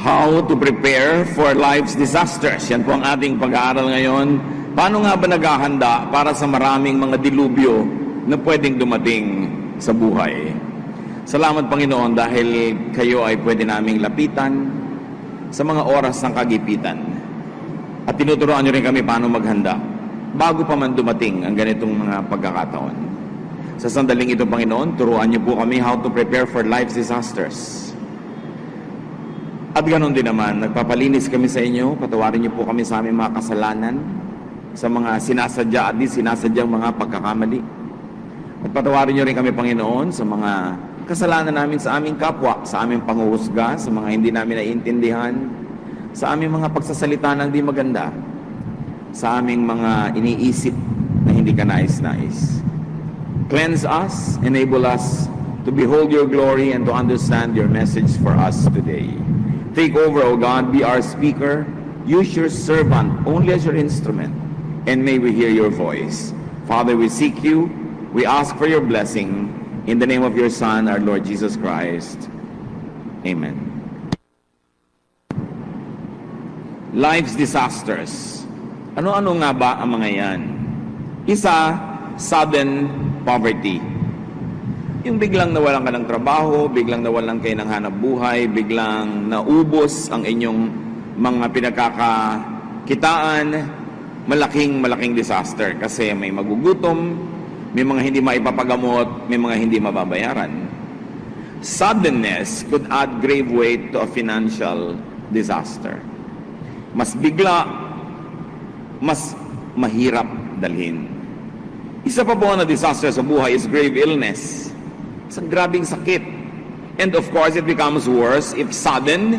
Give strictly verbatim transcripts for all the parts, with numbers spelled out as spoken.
how to prepare for life's disasters. Yan po ang ating pag-aaral ngayon. Paano nga ba naghahanda para sa maraming mga dilubyo na pwedeng dumating sa buhay? Salamat Panginoon dahil kayo ay pwede naming lapitan sa mga oras ng kagipitan. At tinuturoan nyo rin kami paano maghanda bago pa man dumating ang ganitong mga pagkakataon. Sa sandaling ito, Panginoon, turuan nyo po kami how to prepare for life's disasters. At ganoon din naman, nagpapalinis kami sa inyo, patawarin niyo po kami sa aming mga kasalanan, sa mga sinasadya at di sinasadyang mga pagkakamali. At patawarin niyo rin kami, Panginoon, sa mga kasalanan namin sa aming kapwa, sa aming panguhusga, sa mga hindi namin naiintindihan, sa aming mga pagsasalita ng di maganda, sa aming mga iniisip na hindi ka nais-nais. Cleanse us, enable us to behold your glory and to understand your message for us today. Take over, O God, be our speaker, use your servant only as your instrument, and may we hear your voice. Father, we seek you, we ask for your blessing, in the name of your Son, our Lord Jesus Christ. Amen. Life's disasters. Ano-ano nga ba ang mga yan? Isa, sudden poverty. Yung biglang nawalan ka ng trabaho, biglang nawalan kayo ng hanap buhay, biglang naubos ang inyong mga pinagkakakitaan, malaking malaking disaster kasi may magugutom, may mga hindi maipapagamot, may mga hindi mababayaran. Suddenness could add grave weight to a financial disaster. Mas bigla, mas mahirap dalhin. Isa pa po na disaster sa buhay is grave illness. Isang grabing sakit. And of course, it becomes worse if sudden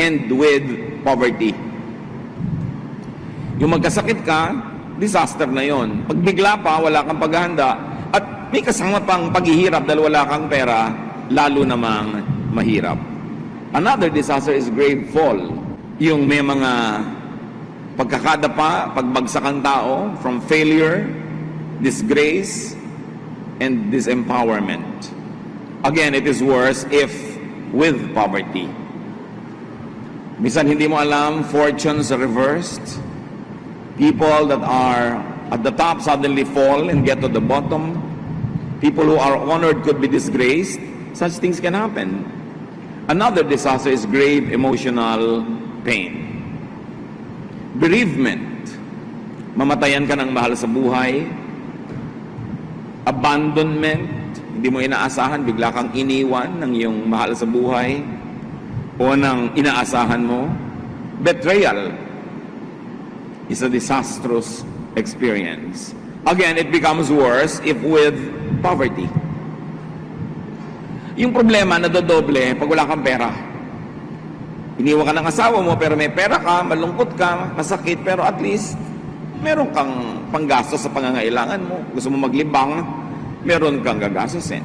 and with poverty. Yung magkasakit ka, disaster na yon. Pag bigla pa, wala kang paghahanda. At may kasama pang paghihirap dahil wala kang pera, lalo namang mahirap. Another disaster is grave fall. Yung may mga pagkakadapa, pagbagsakang tao from failure, disgrace, and disempowerment. Again, it is worse if with poverty. Minsan hindi mo alam, fortunes are reversed. People that are at the top suddenly fall and get to the bottom. People who are honored could be disgraced. Such things can happen. Another disaster is grave emotional pain. Bereavement. Mamatayan ka ng mahal sa buhay. Abandonment. Hindi mo inaasahan, bigla kang iniwan ng iyong mahal sa buhay o ng inaasahan mo. Betrayal is a disastrous experience. Again, it becomes worse if with poverty. Yung problema nadodoble pag wala kang pera. Iniwan ka ng asawa mo pero may pera ka, malungkot ka, masakit, pero at least meron kang panggastos sa pangangailangan mo. Gusto mo maglibang, meron kang gagastosin.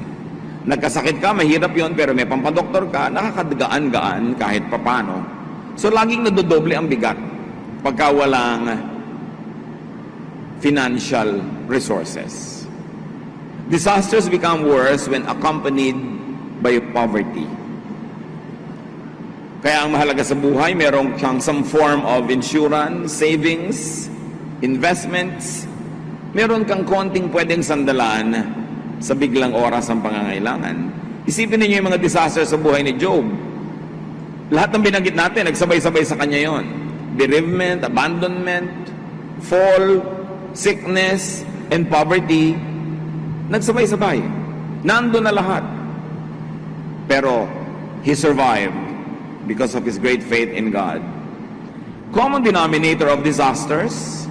Nagkasakit ka, mahirap yon, pero may pampadoktor ka, nakakadagaan-gaan kahit papano. So, laging nadodoble ang bigat pagka walang financial resources. Disasters become worse when accompanied by poverty. Kaya ang mahalaga sa buhay, meron kang some form of insurance, savings, investments, meron kang konting pwedeng sandalan sa biglang oras ng pangangailangan. Isipin niyo yung mga disaster sa buhay ni Job. Lahat ng binanggit natin, nagsabay-sabay sa kanya yon. Bereavement, abandonment, fall, sickness, and poverty. Nagsabay-sabay. Nandun na lahat. Pero, he survived because of his great faith in God. Common denominator of disasters,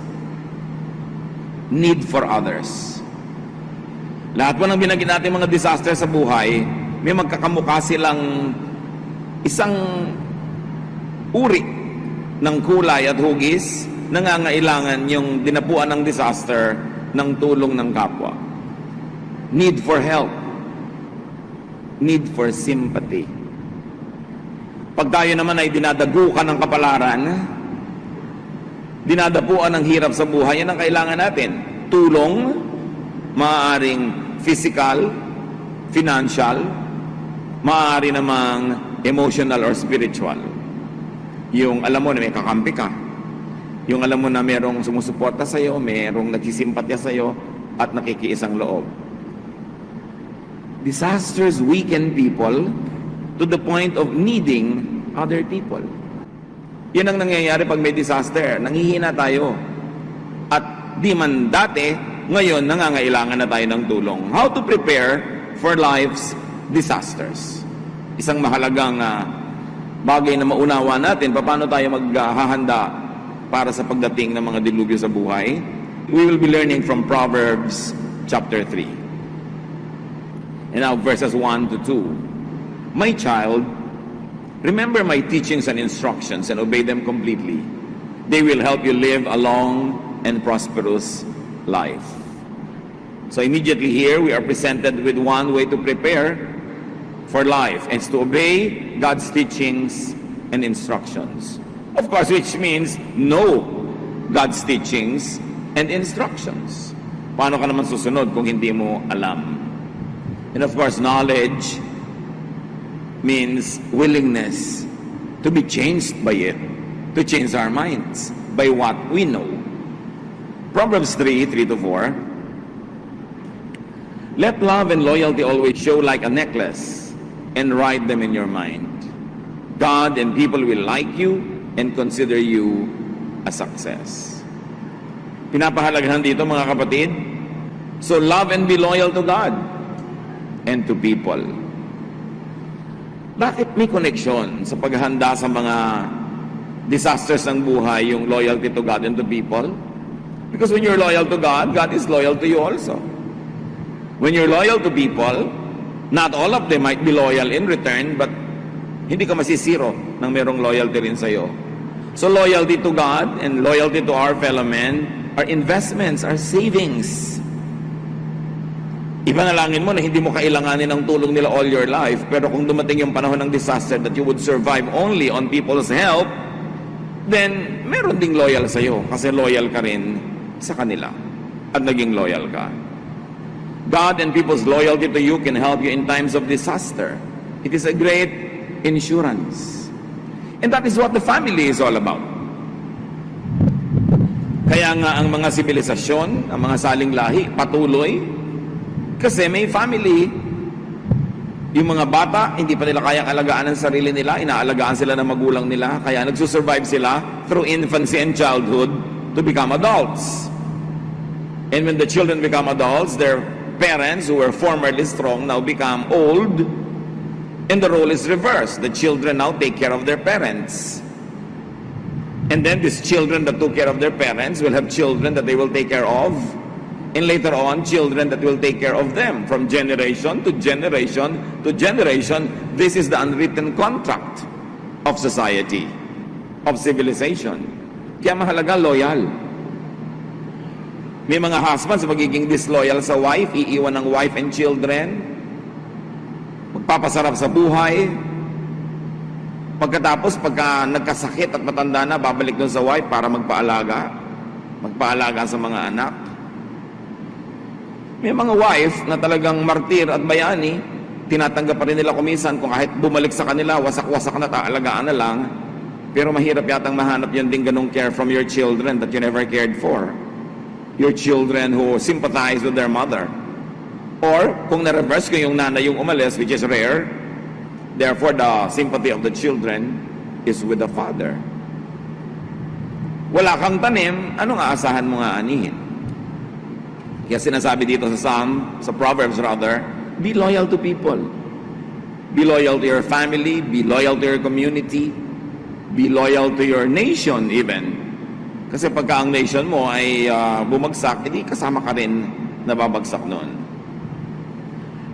need for others. Lahat po ng binanggit natin mga disaster sa buhay, may magkakamukha silang isang uri ng kulay at hugis, nangangailangan yung dinapuan ng disaster ng tulong ng kapwa. Need for help. Need for sympathy. Pag tayo naman ay dinadagukan ng kapalaran, dinadapuan ang hirap sa buhay, yan ang kailangan natin. Tulong, maaaring physical, financial, maaari namang emotional or spiritual. yung alam mo na may kakampi ka, yung alam mo na merong sumusuporta sa'yo, merong nagsisimpatya sa'yo, at nakikiisang loob. Disasters weaken people to the point of needing other people. Yan ang nangyayari pag may disaster. Nangihina tayo. At di man dati, ngayon nangangailangan na tayo ng tulong. How to prepare for life's disasters. Isang mahalagang uh, bagay na maunawa natin, paano tayo maghahanda para sa pagdating ng mga dilubyo sa buhay. We will be learning from Proverbs chapter three. And now verses one to two. My child, remember my teachings and instructions and obey them completely. They will help you live a long and prosperous life. So immediately here, we are presented with one way to prepare for life. It's to obey God's teachings and instructions. Of course, which means know God's teachings and instructions. Paano ka naman susunod kung hindi mo alam? And of course, knowledge means willingness to be changed by it, to change our minds by what we know. Proverbs three, three to four. Let love and loyalty always show like a necklace and write them in your mind. God and people will like you and consider you a success. Pinapahalagahan dito, mga kapatid. So love and be loyal to God and to people. Bakit may connection sa paghahanda sa mga disasters ng buhay yung loyalty to God and to people? Because when you're loyal to God, God is loyal to you also. When you're loyal to people, not all of them might be loyal in return, but hindi ka masisiro ng merong loyalty rin sa'yo. So loyalty to God and loyalty to our fellow men are investments, are savings. Ipanalangin mo na hindi mo kailanganin ang tulong nila all your life, pero kung dumating yung panahon ng disaster that you would survive only on people's help, then meron ding loyal sa'yo kasi loyal ka rin sa kanila at naging loyal ka. God and people's loyalty to you can help you in times of disaster. It is a great insurance. And that is what the family is all about. Kaya nga ang mga sibilisasyon, ang mga saling lahi, patuloy kasi may family. Yung mga bata, hindi pa nila kayang alagaan ang sarili nila, inaalagaan sila ng magulang nila, kaya nagsusurvive sila through infancy and childhood to become adults. And when the children become adults, their parents who were formerly strong now become old, and the role is reversed. The children now take care of their parents. And then these children that took care of their parents will have children that they will take care of, and later on, children that will take care of them from generation to generation to generation. This is the unwritten contract of society, of civilization. Kaya mahalaga loyal. May mga husbands magiging disloyal sa wife, iiwan ng wife and children, magpapasarap sa buhay. Pagkatapos, pagka nagkasakit at matanda na, babalik dun sa wife para magpaalaga, magpaalaga sa mga anak. May mga wife na talagang martir at bayani, tinatanggap pa rin nila kumisan kung kahit bumalik sa kanila, wasak-wasak na, taalagaan na lang. Pero mahirap yatang mahanap yun din ganong care from your children that you never cared for. Your children who sympathize with their mother. Or kung na-reverse ko yung nanay yung umalis, which is rare, therefore the sympathy of the children is with the father. Wala kang tanim, anong aasahan mo nga anihin? Kaya sinasabi dito sa Psalm, sa Proverbs rather, be loyal to people. Be loyal to your family, be loyal to your community, be loyal to your nation even. Kasi pagka ang nation mo ay uh, bumagsak, hindi kasama ka rin nababagsak noon.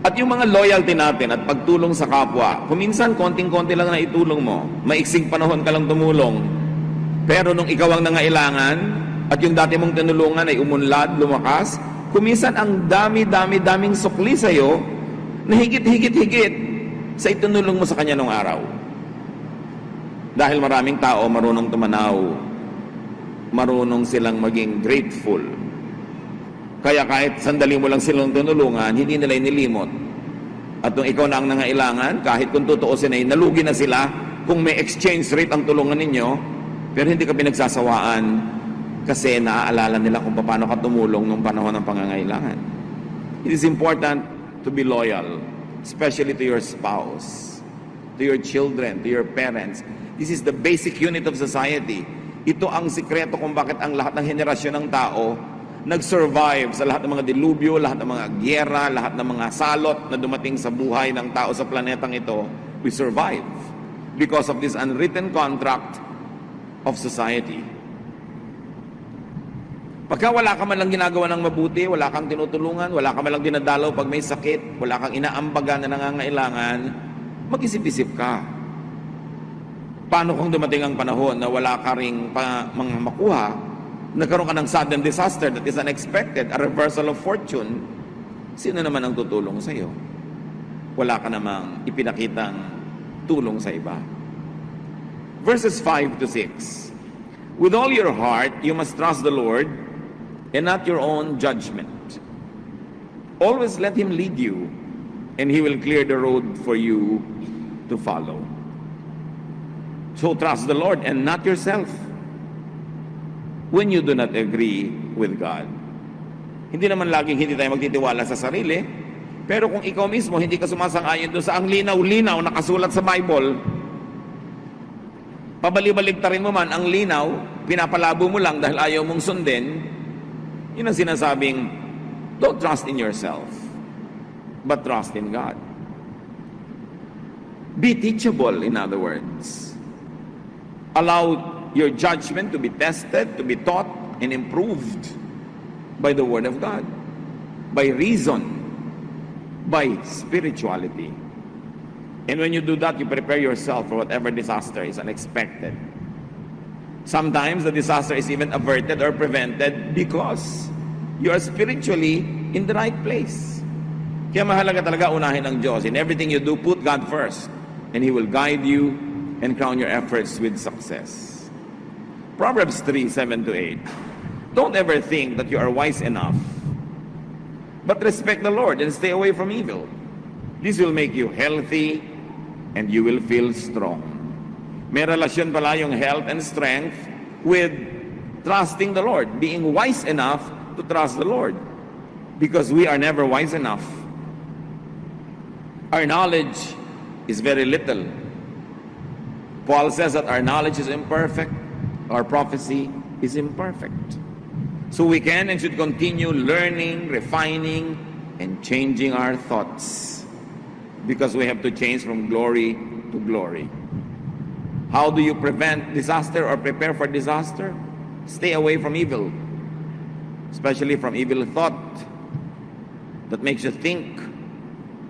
At yung mga loyalty natin at pagtulong sa kapwa, kuminsan konting-konti lang na itulong mo, maiksing panahon ka lang tumulong, pero nung ikaw ang nangailangan, at yung dati mong tinulungan ay umunlad, lumakas, kuminsan ang dami-dami-daming sukli sa'yo na higit-higit-higit sa itunulong mo sa kanya nung araw. Dahil maraming tao marunong tumanaw, marunong silang maging grateful. Kaya kahit sandali mo lang silang tinulungan, hindi nila inilimot. At nung ikaw na ang nangailangan, kahit kung tutuusin ay nalugi na sila, kung may exchange rate ang tulungan ninyo, pero hindi kami nagsasawaan kasi naaalala nila kung paano ka tumulong nung panahon ng pangangailangan. It is important to be loyal, especially to your spouse, to your children, to your parents. This is the basic unit of society. Ito ang sikreto kung bakit ang lahat ng henerasyon ng tao nag-survive sa lahat ng mga dilubyo, lahat ng mga gyera, lahat ng mga salot na dumating sa buhay ng tao sa planetang ito. We survive because of this unwritten contract of society. Pagka wala ka man lang ginagawa ng mabuti, wala kang tinutulungan, wala ka man lang dinadalaw pag may sakit, wala kang inaambagan na nangangailangan, mag-isip-isip ka. Paano kung dumating ang panahon na wala ka ring pa, mga makuha, nagkaroon ka ng sudden disaster that is unexpected, a reversal of fortune, sino naman ang tutulong sa'yo? Wala ka namang ipinakitang tulong sa iba. Verses five to six. With all your heart, you must trust the Lord and not your own judgment. Always let Him lead you, and He will clear the road for you to follow. So trust the Lord and not yourself when you do not agree with God. Hindi naman laging hindi tayo magtitiwala sa sarili, pero kung ikaw mismo hindi ka sumasang-ayon doon sa ang linaw-linaw na kasulat sa Bible, pabalibaligtarin mo man ang linaw, pinapalabo mo lang dahil ayaw mong sundin, yun ang sinasabing, don't trust in yourself, but trust in God. Be teachable, in other words. Allow your judgment to be tested, to be taught, and improved by the Word of God, by reason, by spirituality. And when you do that, you prepare yourself for whatever disaster is unexpected. Sometimes the disaster is even averted or prevented because you are spiritually in the right place. Kaya mahalaga talaga unahin ang Diyos. In everything you do, put God first, and He will guide you and crown your efforts with success. Proverbs three, seven to eight. Don't ever think that you are wise enough, but respect the Lord and stay away from evil. This will make you healthy and you will feel strong. May relasyon pala yung health and strength with trusting the Lord, being wise enough to trust the Lord, because we are never wise enough. Our knowledge is very little. Paul says that our knowledge is imperfect, our prophecy is imperfect. So we can and should continue learning, refining, and changing our thoughts, because we have to change from glory to glory. How do you prevent disaster or prepare for disaster? Stay away from evil, especially from evil thought that makes you think,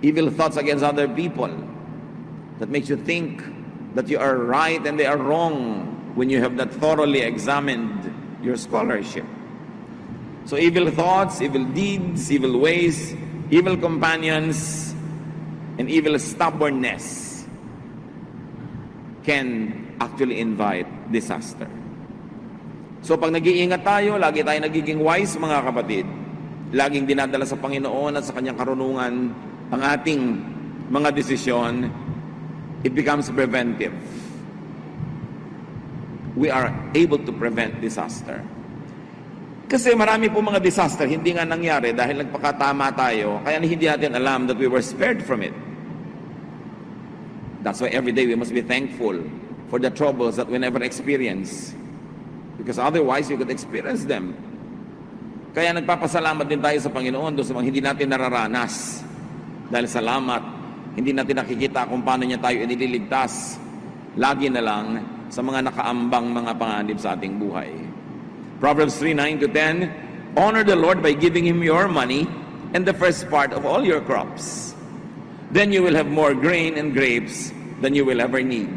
evil thoughts against other people, that makes you think that you are right and they are wrong when you have not thoroughly examined your scholarship. So evil thoughts, evil deeds, evil ways, evil companions, and evil stubbornness can actually invite disaster. So pag nag-iingat tayo, lagi tayo nagiging wise, mga kapatid, laging dinadala sa Panginoon at sa Kanyang karunungan ang ating mga desisyon, it becomes preventive. We are able to prevent disaster. Kasi marami po mga disaster, hindi nga nangyari dahil nagpakatama tayo, kaya hindi natin alam that we were spared from it. That's why every day we must be thankful for the troubles that we never experience, because otherwise we could experience them. Kaya nagpapasalamat din tayo sa Panginoon doon sa mga hindi natin nararanas. Dahil salamat, hindi natin nakikita kung paano niya tayo inililigtas. Lagi na lang sa mga nakaambang mga panganib sa ating buhay. Proverbs three, nine to ten, honor the Lord by giving Him your money and the first part of all your crops. Then you will have more grain and grapes than you will ever need.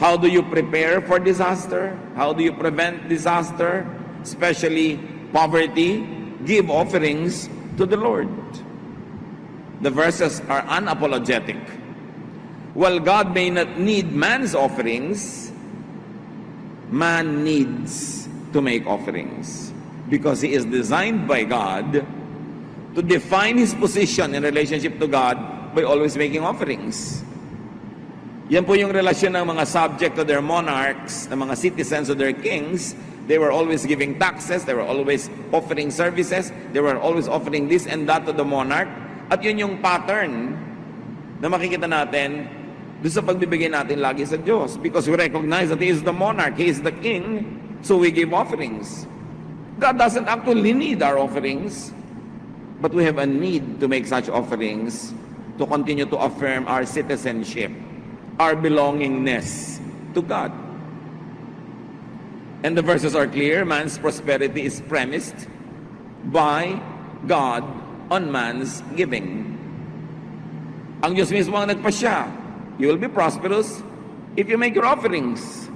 How do you prepare for disaster? How do you prevent disaster, especially poverty? Give offerings to the Lord. The verses are unapologetic. While God may not need man's offerings, man needs to make offerings, because he is designed by God to define his position in relationship to God by always making offerings. Yan po yung relasyon ng mga subject to their monarchs, ng mga citizens to their kings. They were always giving taxes, they were always offering services, they were always offering this and that to the monarch. At yun yung pattern na makikita natin doon sa pagbibigay natin lagi sa Diyos. Because we recognize that He is the monarch, He is the king, so we give offerings. God doesn't actually need our offerings, but we have a need to make such offerings to continue to affirm our citizenship, our belongingness to God. And the verses are clear. Man's prosperity is premised by God on man's giving. Ang Diyos mismo ang nagpasya. You will be prosperous if you make your offerings.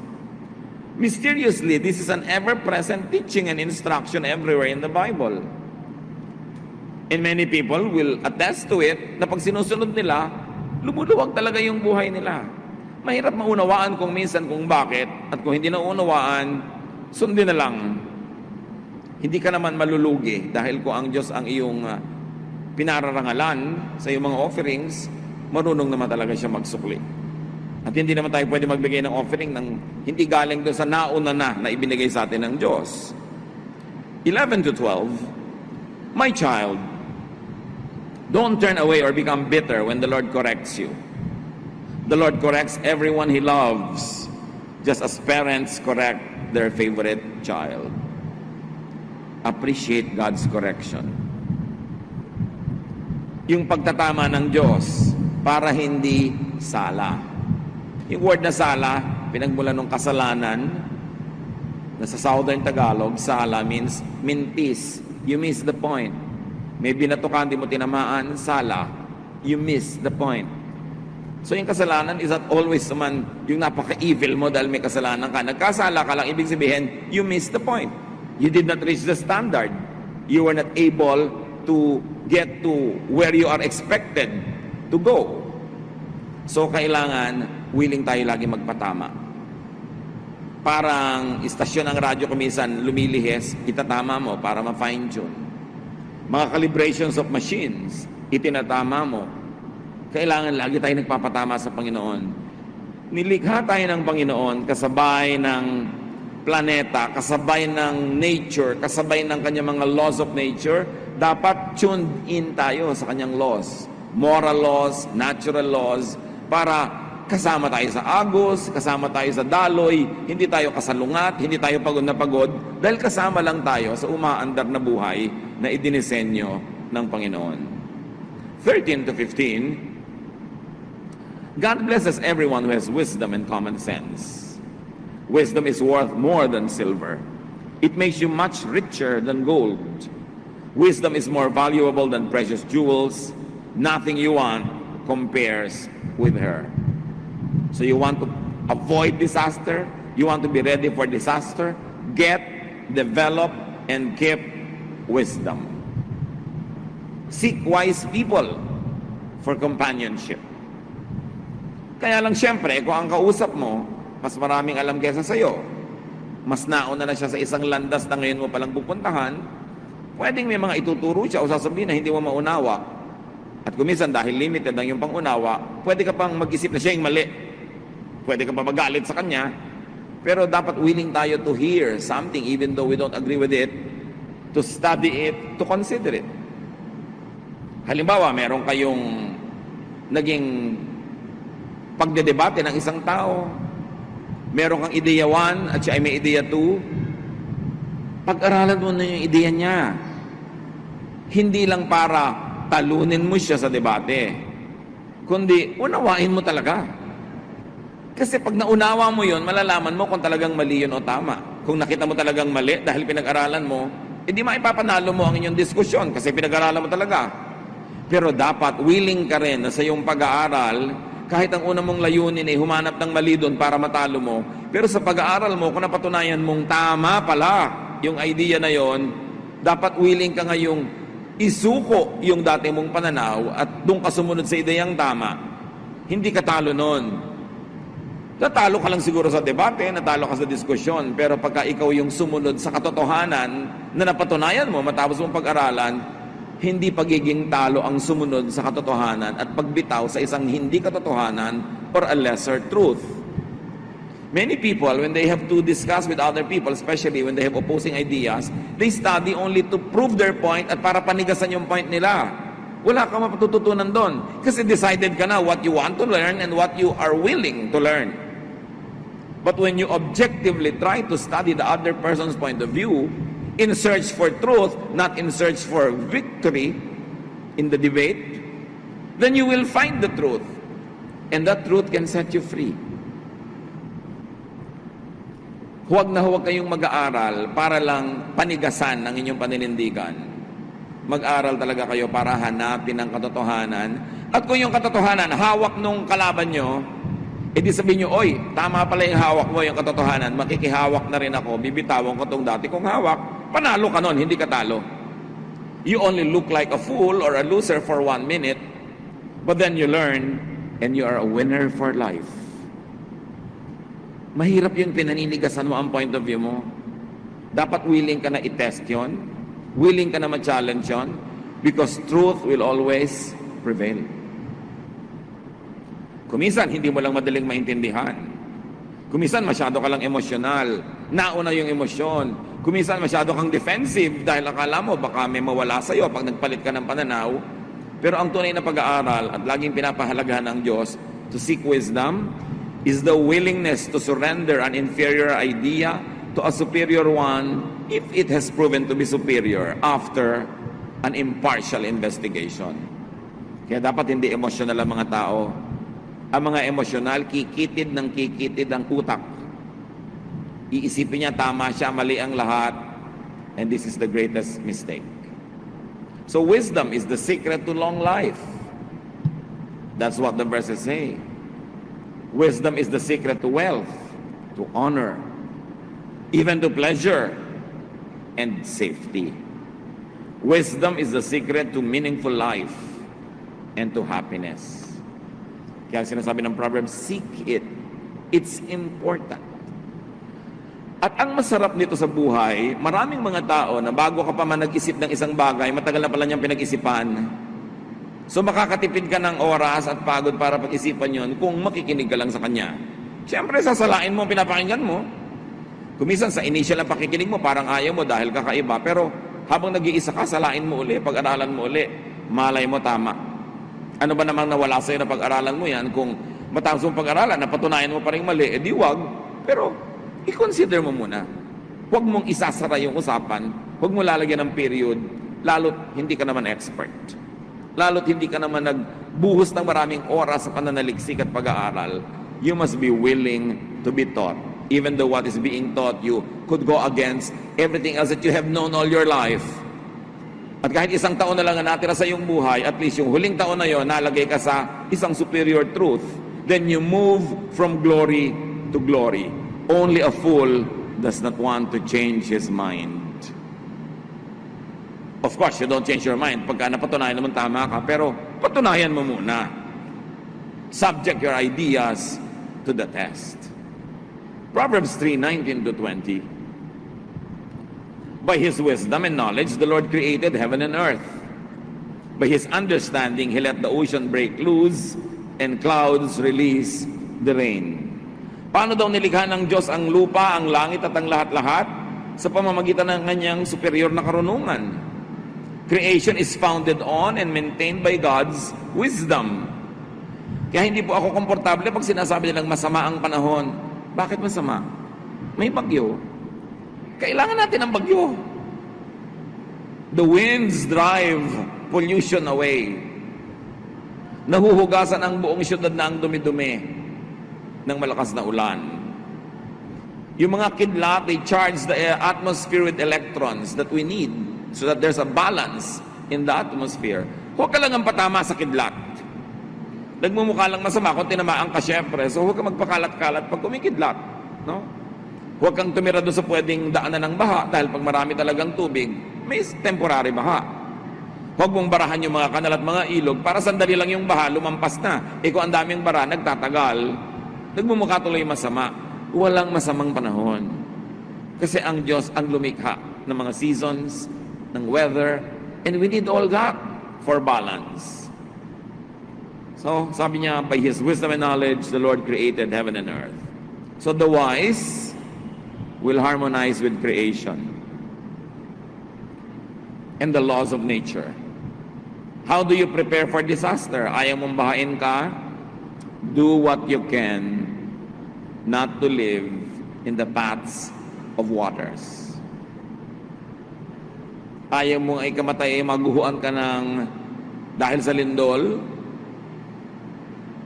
Mysteriously, this is an ever-present teaching and instruction everywhere in the Bible. And many people will attest to it na pag sinusunod nila, lumuluwag talaga yung buhay nila. Mahirap maunawaan kung minsan kung bakit, at kung hindi naunawaan, sundin na lang. Hindi ka naman malulugi dahil kung ang Diyos ang iyong uh, pinararangalan sa iyong mga offerings, marunong naman talaga siya magsukli. At hindi naman tayo pwede magbigay ng offering ng hindi galing doon sa nauna na na ibinigay sa atin ng Diyos. eleven to twelve, my child, don't turn away or become bitter when the Lord corrects you. The Lord corrects everyone He loves, just as parents correct their favorite child. Appreciate God's correction. Yung pagtatama ng Diyos para hindi sala. Yung word na sala, pinagmula ng kasalanan, na sa Southern Tagalog, sala means mintis. You miss the point. May binatukan, di mo tinamaan, sala. You miss the point. So yung kasalanan is not always naman yung napaka-evil mo dahil may kasalanan ka. Nagkasala ka lang, ibig sabihin, you missed the point. You did not reach the standard. You were not able to get to where you are expected to go. So kailangan, willing tayo lagi magpatama. Parang istasyon ng radyo kuminsan, lumilihis, itatama mo para ma-fine-tune. Mga calibrations of machines, itinatama mo. Kailangan lagi tayo nagpapatama sa Panginoon. Nilikha tayo ng Panginoon kasabay ng planeta, kasabay ng nature, kasabay ng kanyang mga laws of nature. Dapat tuned in tayo sa kanyang laws. Moral laws, natural laws, para kasama tayo sa agos, kasama tayo sa daloy, hindi tayo kasalungat, hindi tayo pagod na pagod, dahil kasama lang tayo sa umaandar na buhay na idinisenyo ng Panginoon. thirteen to fifteen, God blesses everyone who has wisdom and common sense. Wisdom is worth more than silver. It makes you much richer than gold. Wisdom is more valuable than precious jewels. Nothing you want compares with her. So you want to avoid disaster, you want to be ready for disaster, get, develop, and keep wisdom. Seek wise people for companionship. Kaya lang siyempre, kung ang kausap mo, mas maraming alam kesa sa'yo, mas nauna na siya sa isang landas na ngayon mo palang pupuntahan, pwedeng may mga ituturo siya o sasabihin na hindi mo maunawa. At kuminsan dahil limited ang iyong pangunawa, pwede ka pang mag-isip na siya yung mali. Pwede ka pa magalit sa kanya. Pero dapat willing tayo to hear something even though we don't agree with it, to study it, to consider it. Halimbawa, meron kayong naging pagdedebate ng isang tao, meron kang ideya one at siya ay may ideya two, pag-aralan mo na yung ideya niya. Hindi lang para talunin mo siya sa debate, kundi unawain mo talaga. Kasi pag naunawa mo yun, malalaman mo kung talagang mali yun o tama. Kung nakita mo talagang mali dahil pinag-aralan mo, hindi eh, maipapanalo mo ang inyong diskusyon kasi pinag-aralan mo talaga. Pero dapat willing ka rin na sa iyong pag-aaral, kahit ang una mong layunin ay eh, humanap ng mali doon para matalo mo, pero sa pag-aaral mo, kung napatunayan mong tama pala yung idea na yon, dapat willing ka ngayong isuko yung dati mong pananaw at doon ka sumunod sa ideyang tama. Hindi ka talo noon. Natalo ka lang siguro sa debate, natalo ka sa diskusyon, pero pagka ikaw yung sumunod sa katotohanan na napatunayan mo matapos mong pag-aralan, hindi pagiging talo ang sumunod sa katotohanan at pagbitaw sa isang hindi katotohanan or a lesser truth. Many people, when they have to discuss with other people, especially when they have opposing ideas, they study only to prove their point at para panigasan yung point nila. Wala kang mapatututunan doon. Kasi decided ka na what you want to learn and what you are willing to learn. But when you objectively try to study the other person's point of view, in search for truth, not in search for victory in the debate, then you will find the truth. And that truth can set you free. Huwag na huwag kayong mag-aaral para lang panigasan ang inyong paninindigan. Mag-aaral talaga kayo para hanapin ang katotohanan. At kung yung katotohanan, hawak nung kalaban nyo, edi sabihin nyo, oy, tama pala yung hawak mo, yung katotohanan, makikihawak na rin ako, bibitawan ko itong dati kong hawak, panalo ka nun, hindi ka talo. You only look like a fool or a loser for one minute, but then you learn and you are a winner for life. Mahirap yung pinaninigasan mo ang point of view mo. Dapat willing ka na i-test yun. Willing ka na ma-challenge yun. Because truth will always prevail. Kuminsan, hindi mo lang madaling maintindihan. Kuminsan, masyado ka lang emosyonal. Nauna yung emosyon. Kuminsan, masyado kang defensive dahil akala mo baka may mawala sa'yo pag nagpalit ka ng pananaw. Pero ang tunay na pag-aaral at laging pinapahalagahan ng Diyos to seek wisdom is the willingness to surrender an inferior idea to a superior one if it has proven to be superior after an impartial investigation. Kaya dapat hindi emosyonal ang mga tao. Ang mga emosyonal, kikitid ng kikitid ang utak. Iisipin niya, tama siya, mali ang lahat. And this is the greatest mistake. So wisdom is the secret to long life. That's what the verses say. Wisdom is the secret to wealth, to honor, even to pleasure and safety. Wisdom is the secret to meaningful life and to happiness. Kaya sinasabi ng Proverbs, seek it. It's important. At ang masarap nito sa buhay, maraming mga tao na bago ka pa man nag-isip ng isang bagay, matagal na pala niyang pinag-isipan. So makakatipid ka ng oras at pagod para pag-isipan yun kung makikinig ka lang sa kanya. Siyempre, sasalain mo, pinapakinggan mo. Kumisan sa initial na pakikinig mo, parang ayaw mo dahil kakaiba. Pero habang nag-iisa ka, salain mo uli, pag-aralan mo uli, malay mo tama. Ano ba namang nawala sa'yo na pag-aralan mo yan? Kung matapos mong pag-aralan, napatunayan mo pa rin mali, edi wag. Pero i-consider mo muna. Huwag mong isasara yung usapan. Huwag mo lalagyan ng period. Lalo't hindi ka naman expert. Lalo't hindi ka naman nagbuhos ng maraming oras sa pananaliksik at pag-aaral, you must be willing to be taught. Even though what is being taught you could go against everything else that you have known all your life. At kahit isang taon na lang na natira sa iyong buhay, at least yung huling taon na yon, nalagay ka sa isang superior truth. Then you move from glory to glory. Only a fool does not want to change his mind. Of course, you don't change your mind. Pagka napatunayan naman tama ka, pero patunayan mo muna. Subject your ideas to the test. Proverbs three, nineteen to twenty. By his wisdom and knowledge, the Lord created heaven and earth. By his understanding, he let the ocean break loose and clouds release the rain. Paano daw nilikha ng Diyos ang lupa, ang langit at ang lahat-lahat? Sa pamamagitan ng kanyang superior na karunungan. Creation is founded on and maintained by God's wisdom. Kaya hindi po ako komportable pag sinasabi nilang masama ang panahon. Bakit masama? May bagyo. Kailangan natin ang bagyo. The winds drive pollution away. Nahuhugasan ang buong syudad na ang dumi-dumi ng malakas na ulan. Yung mga kidlat, they charge the atmosphere with electrons that we need. So that there's a balance in the atmosphere. Huwag ka lang ang patama sa kidlat. Nagmumukha lang masama kung tinamaan ka syempre. So huwag ka magpakalat-kalat pag kumikidlat. No? Huwag kang tumira doon sa pwedeng daanan ng baha dahil pag marami talagang tubig, may temporary baha. Huwag mong barahan yung mga kanal at mga ilog para sandali lang yung baha, lumampas na. E kung ang daming bara, nagtatagal, nagmumukha tuloy masama. Walang masamang panahon. Kasi ang Diyos ang lumikha ng mga seasons, ng weather, and we need all that for balance. So, sabi niya, by His wisdom and knowledge, the Lord created heaven and earth. So the wise will harmonize with creation and the laws of nature. How do you prepare for disaster? Ayaw mong bahain ka? Do what you can not to live in the paths of waters. Ayaw mong ikamatay, maguhuan ka ng dahil sa lindol.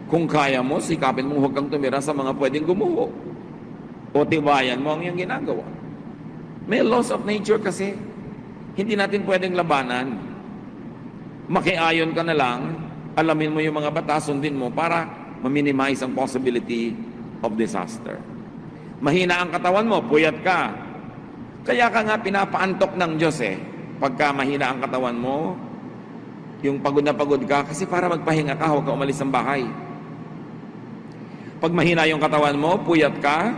Kung kaya mo, sikapin mong huwag kang tumira sa mga pwedeng gumuho. O tibayan mo ang iyong ginagawa. May laws of nature kasi. Hindi natin pwedeng labanan. Makiayon ka na lang, alamin mo yung mga batas, sundin mo para ma-minimize ang possibility of disaster. Mahina ang katawan mo, puyat ka. Kaya ka nga pinapaantok ng Diyos eh. Pagka mahina ang katawan mo, yung pagod na pagod ka, kasi para magpahinga ka, huwag ka umalis ng bahay. Pag mahina yung katawan mo, puyat ka,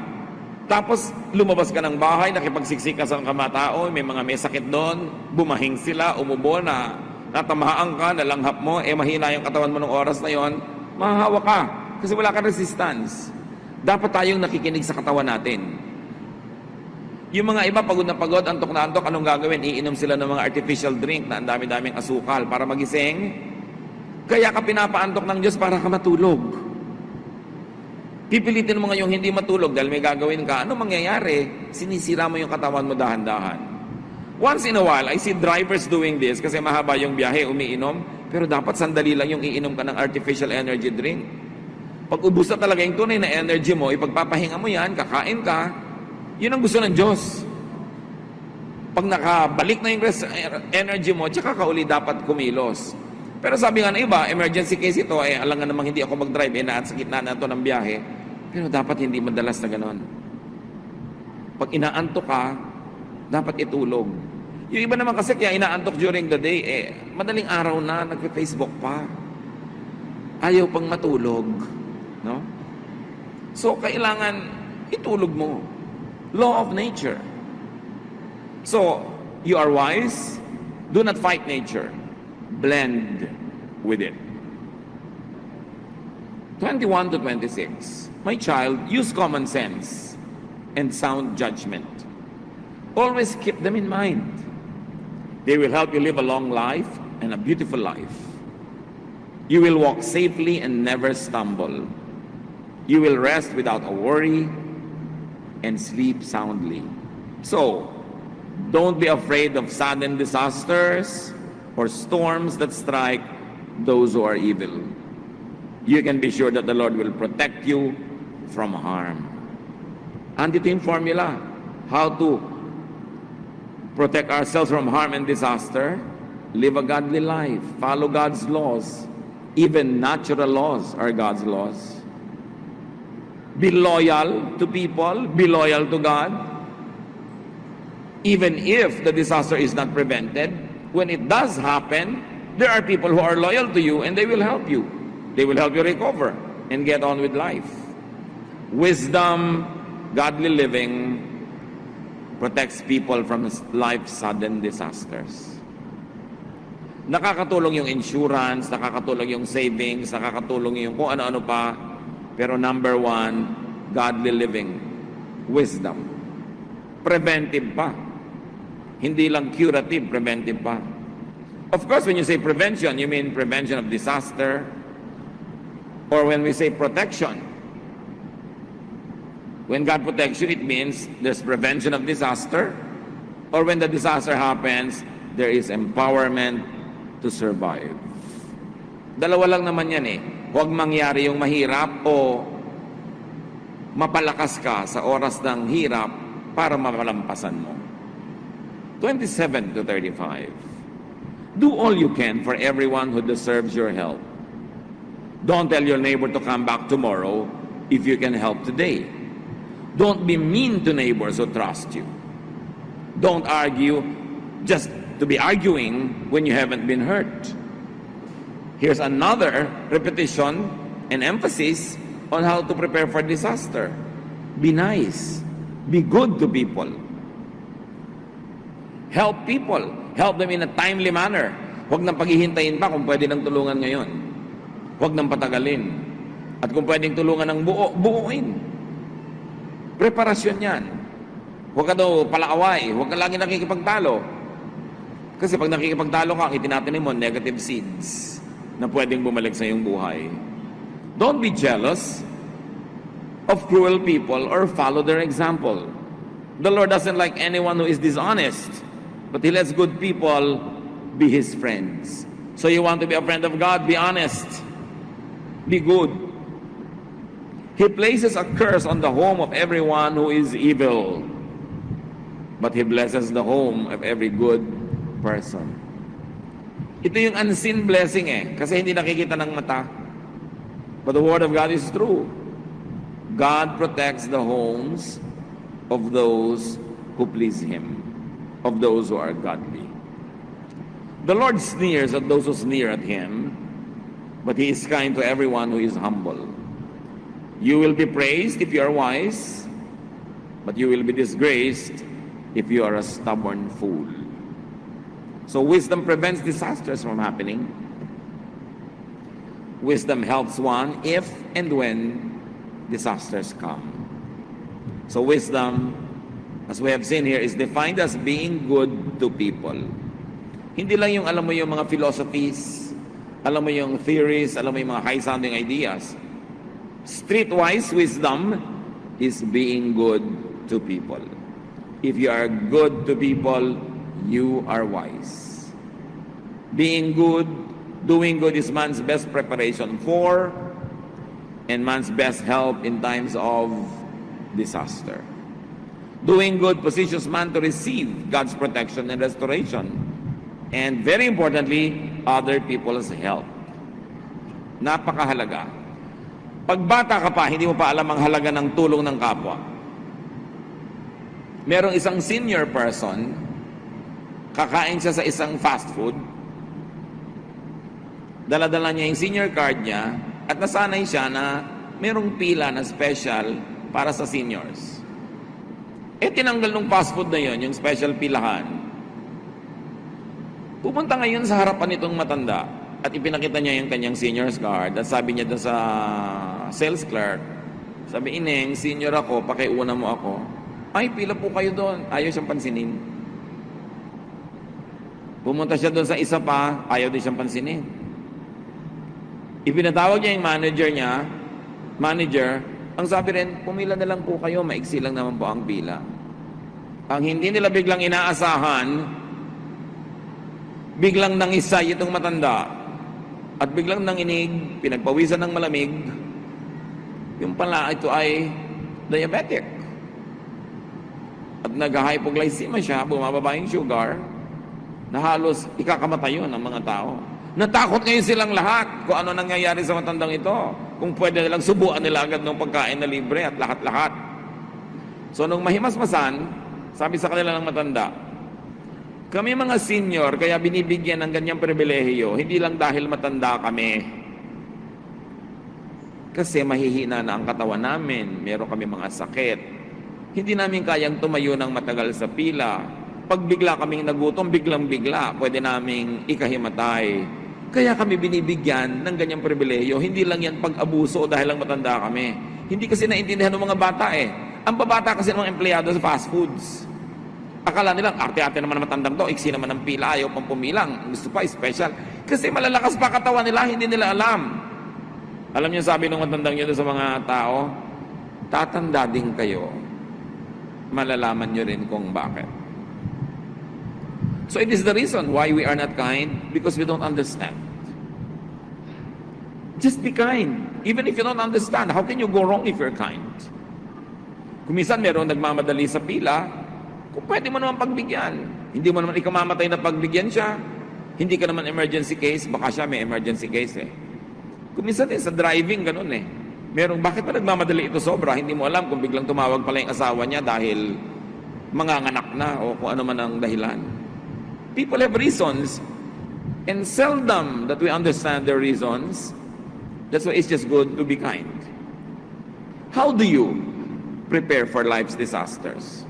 tapos lumabas ka ng bahay, nakipagsiksik ka sa mga tao, may mga may sakit doon, bumahing sila, umubo na, natamahaan ka, nalanghap mo, eh mahina yung katawan mo ng oras na yon, mahahawa ka, kasi wala ka resistance. Dapat tayong nakikinig sa katawan natin. Yung mga iba, pagod na pagod, antok na antok, anong gagawin? Iinom sila ng mga artificial drink na ang dami-daming asukal para magising. Kaya ka pinapaantok ng Diyos para ka matulog. Pipilitin mo ngayong hindi matulog dahil may gagawin ka, ano mangyayari? Sinisira mo yung katawan mo dahan-dahan. Once in a while, I see drivers doing this kasi mahaba yung biyahe, umiinom, pero dapat sandali lang yung iinom ka ng artificial energy drink. Pag ubos na talaga yung tunay na energy mo, ipagpapahinga mo yan, kakain ka, yun ang gusto ng Diyos. Pag nakabalik na yung energy mo, tsaka ka uli dapat kumilos. Pero sabi nga na iba, emergency case ito, eh, alam nga namang hindi ako mag-drive, eh, naat sa gitna na ito ng biyahe. Pero dapat hindi madalas na ganon. Pag inaantok ka, dapat itulog. Yung iba naman kasi kaya inaantok during the day, eh, madaling araw na, nagpe-Facebook pa. Ayaw pang matulog. No? So, kailangan itulog mo. Law of nature. So, you are wise, do not fight nature. Blend with it. twenty-one to twenty-six. My child, use common sense and sound judgment. Always keep them in mind. They will help you live a long life and a beautiful life. You will walk safely and never stumble. You will rest without a worry and sleep soundly. So, don't be afraid of sudden disasters or storms that strike those who are evil. You can be sure that the Lord will protect you from harm. Andito yung formula, how to protect ourselves from harm and disaster. Live a godly life, follow God's laws. Even natural laws are God's laws. Be loyal to people, be loyal to God. Even if the disaster is not prevented, when it does happen, there are people who are loyal to you and they will help you. They will help you recover and get on with life. Wisdom, godly living, protects people from life's sudden disasters. Nakakatulong yung insurance, nakakatulong yung savings, nakakatulong yung kung ano-ano pa. Pero number one, godly living, wisdom. Preventive pa. Hindi lang curative, preventive pa. Of course, when you say prevention, you mean prevention of disaster. Or when we say protection. When God protects you, it means there's prevention of disaster. Or when the disaster happens, there is empowerment to survive. Dalawa lang naman yan eh. Huwag mangyari yung mahirap o mapalakas ka sa oras ng hirap para mapalampasan mo. twenty-seven to thirty-five. Do all you can for everyone who deserves your help. Don't tell your neighbor to come back tomorrow if you can help today. Don't be mean to neighbors who trust you. Don't argue just to be arguing when you haven't been hurt. Here's another repetition and emphasis on how to prepare for disaster. Be nice. Be good to people. Help people. Help them in a timely manner. Huwag nang paghihintayin pa kung pwede nang tulungan ngayon. Huwag nang patagalin. At kung pwedeng tulungan ng buo, buuin. Preparasyon yan. Huwag ka daw palaaway. Huwag ka lagi nakikipagtalo. Kasi pag nakikipagtalo ka, itinatanim mo negative seeds na pwedeng bumalik sa iyong buhay. Don't be jealous of cruel people or follow their example. The Lord doesn't like anyone who is dishonest, but He lets good people be His friends. So you want to be a friend of God? Be honest. Be good. He places a curse on the home of everyone who is evil, but He blesses the home of every good person. Ito yung unseen blessing eh, kasi hindi nakikita ng mata. But the word of God is true. God protects the homes of those who please Him, of those who are godly. The Lord sneers at those who sneer at Him, but He is kind to everyone who is humble. You will be praised if you are wise, but you will be disgraced if you are a stubborn fool. So wisdom prevents disasters from happening. Wisdom helps one if and when disasters come. So wisdom, as we have seen here, is defined as being good to people. Hindi lang yung alam mo yung mga philosophies, alam mo yung theories, alam mo yung mga high-sounding ideas. Streetwise wisdom is being good to people. If you are good to people, you are wise. Being good, doing good is man's best preparation for and man's best help in times of disaster. Doing good positions man to receive God's protection and restoration, and very importantly, other people's help. Napakahalaga. Pag bata ka pa, hindi mo pa alam ang halaga ng tulong ng kapwa. Merong isang senior person, kakain siya sa isang fast food, dala-dala niya yung senior card niya, at nasanay siya na merong pila na special para sa seniors. Eh, tinanggal nung fast food na yon yung special pilahan. Pupunta ngayon sa harapan nitong matanda at ipinakita niya yung kanyang senior's card at sabi niya doon sa sales clerk, sabi, "Ineng, senior ako, pakiuna mo ako." "Ay, pila po kayo doon." Ayaw siyang pansinin. Pumunta siya doon sa isa pa, ayaw din siyang pansinin. Ipinatawag niya yung manager niya, manager, ang sabi rin, "Pumila na lang po kayo, maiksi lang naman po ang pila." Ang hindi nila biglang inaasahan, biglang nangisay itong matanda, at biglang nanginig, pinagpawisan ng malamig, yung pala ito ay diabetic. At nag-hypoglycemia siya, bumababa yung sugar, na halos ikakamatay yun ang mga tao. Natakot ngayon silang lahat kung ano nangyayari sa matandang ito. Kung pwede nilang subuan nila agad ng pagkain na libre at lahat-lahat. So, nung mahimasmasan, sabi sa kanila ng matanda, "Kami mga senior, kaya binibigyan ng ganyang pribilehiyo, hindi lang dahil matanda kami. Kasi mahihina na ang katawan namin, meron kami mga sakit. Hindi namin kayang tumayo ng matagal sa pila. Pag bigla kaming nagutom, biglang-bigla, pwede naming ikahimatay. Kaya kami binibigyan ng ganyang pribilehiyo. Hindi lang yan pag-abuso dahil lang matanda kami." Hindi kasi naintindihan ng mga bata eh. Ang babata kasi ng mga empleyado sa fast foods. Akala nilang, arte-arte naman ang matandang to, iksi naman ang pila, ayaw pang pumilang, gusto pa, special. Kasi malalakas pa katawan nila, hindi nila alam. Alam niyo sabi ng matandang yun sa mga tao, "Tatanda din kayo. Malalaman niyo rin kung bakit." So it is the reason why we are not kind, because we don't understand. Just be kind. Even if you don't understand, how can you go wrong if you're kind? Kung minsan meron nagmamadali sa pila, kung pwede mo naman pagbigyan. Hindi mo naman ikamamatay na pagbigyan siya. Hindi ka naman emergency case, baka siya may emergency case eh. Kung minsan eh, sa driving, ganun eh. Merong, bakit pa nagmamadali ito sobra? Hindi mo alam kung biglang tumawag pala yung asawa niya dahil manganganak na o kung ano man ang dahilan. People have reasons, and seldom that we understand their reasons. That's why it's just good to be kind. How do you prepare for life's disasters?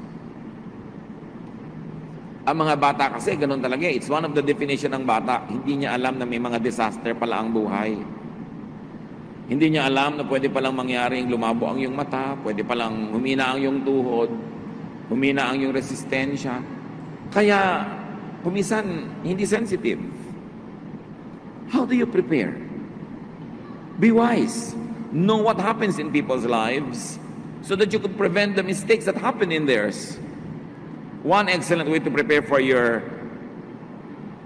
Ang mga bata kasi, ganun talaga. It's one of the definition ng bata. Hindi niya alam na may mga disaster pala ang buhay. Hindi niya alam na pwede palang mangyaring lumabo ang iyong mata, pwede palang humina ang iyong tuhod, humina ang iyong resistensya. Kaya, kumisan, hindi sensitive. How do you prepare? Be wise. Know what happens in people's lives so that you could prevent the mistakes that happen in theirs. One excellent way to prepare for your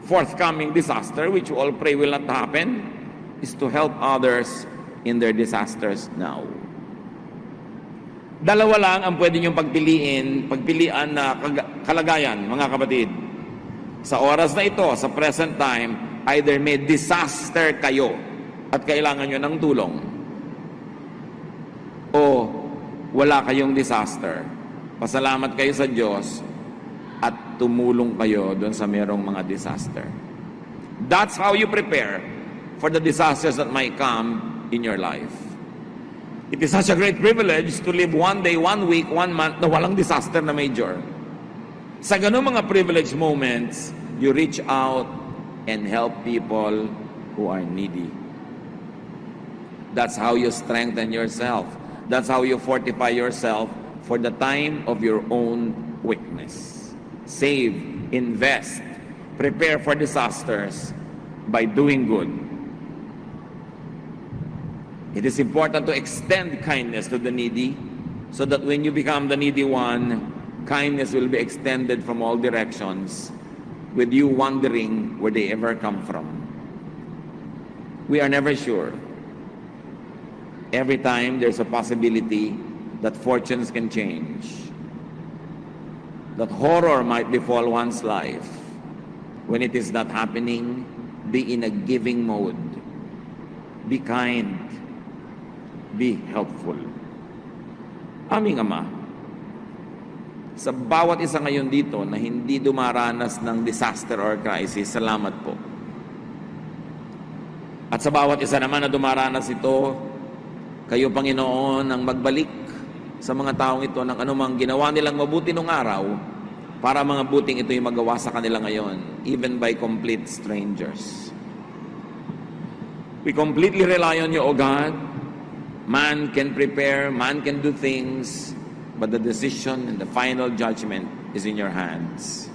forthcoming disaster, which we all pray will not happen, is to help others in their disasters now. Dalawa lang ang pwede niyong pagpiliin, pagpilian na kalagayan, mga kapatid. Sa oras na ito, sa present time, either may disaster kayo at kailangan niyo ng tulong, o wala kayong disaster. Pasalamat kayo sa Diyos at tumulong kayo doon sa merong mga disaster. That's how you prepare for the disasters that might come in your life. It is such a great privilege to live one day, one week, one month na walang disaster na major. Sa ganung mga privileged moments, you reach out and help people who are needy. That's how you strengthen yourself. That's how you fortify yourself for the time of your own weakness. Save, invest, prepare for disasters by doing good. It is important to extend kindness to the needy so that when you become the needy one, kindness will be extended from all directions, with you wondering where they ever come from. We are never sure. Every time there's a possibility that fortunes can change, that horror might befall one's life. When it is not happening, be in a giving mode. Be kind. Be helpful. Aming Ama, sa bawat isa ngayon dito na hindi dumaranas ng disaster or crisis, salamat po. At sa bawat isa naman na dumaranas ito, kayo, Panginoon, ang magbalik sa mga taong ito ng anumang ginawa nilang mabuti noong araw para mga buting ito'y magawa sa kanila ngayon, even by complete strangers. We completely rely on you, O God. Man can prepare, man can do things, but the decision and the final judgment is in your hands.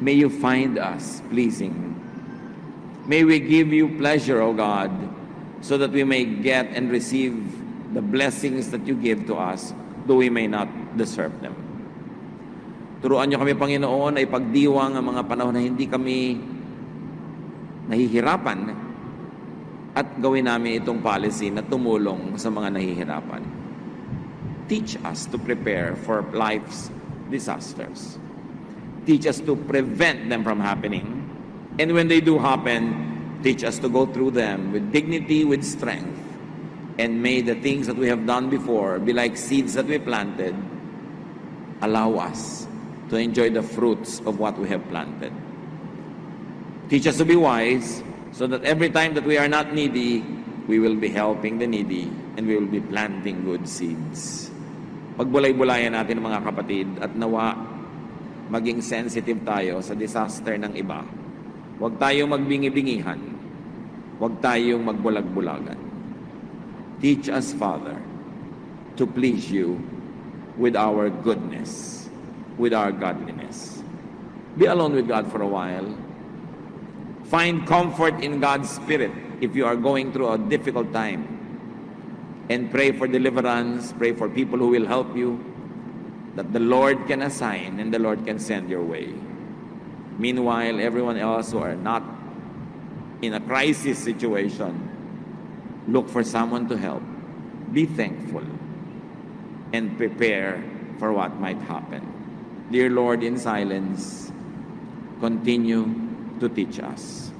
May you find us pleasing. May we give you pleasure, O God, so that we may get and receive the blessings that you give to us, though we may not deserve them. Turuan niyo kami, Panginoon, ay pagdiwang ang mga panahon na hindi kami nahihirapan, at gawin namin itong policy na tumulong sa mga nahihirapan. Teach us to prepare for life's disasters. Teach us to prevent them from happening. And when they do happen, teach us to go through them with dignity, with strength. And may the things that we have done before be like seeds that we planted. Allow us to enjoy the fruits of what we have planted. Teach us to be wise, so that every time that we are not needy, we will be helping the needy and we will be planting good seeds. Pagbulay-bulayan natin, mga kapatid, at nawa maging sensitive tayo sa disaster ng iba. Huwag tayong magbingi-bingihan. Huwag tayong magbulag-bulagan. Teach us, Father, to please you with our goodness, with our godliness. Be alone with God for a while. Find comfort in God's Spirit if you are going through a difficult time. And pray for deliverance, pray for people who will help you, that the Lord can assign and the Lord can send your way. Meanwhile, everyone else who are not in a crisis situation, look for someone to help. Be thankful and prepare for what might happen. Dear Lord, in silence, continue to teach us.